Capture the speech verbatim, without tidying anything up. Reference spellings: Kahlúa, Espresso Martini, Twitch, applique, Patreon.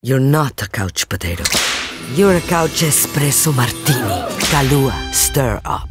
You're not a couch potato. You're a couch espresso martini. Kahlúa, stir up.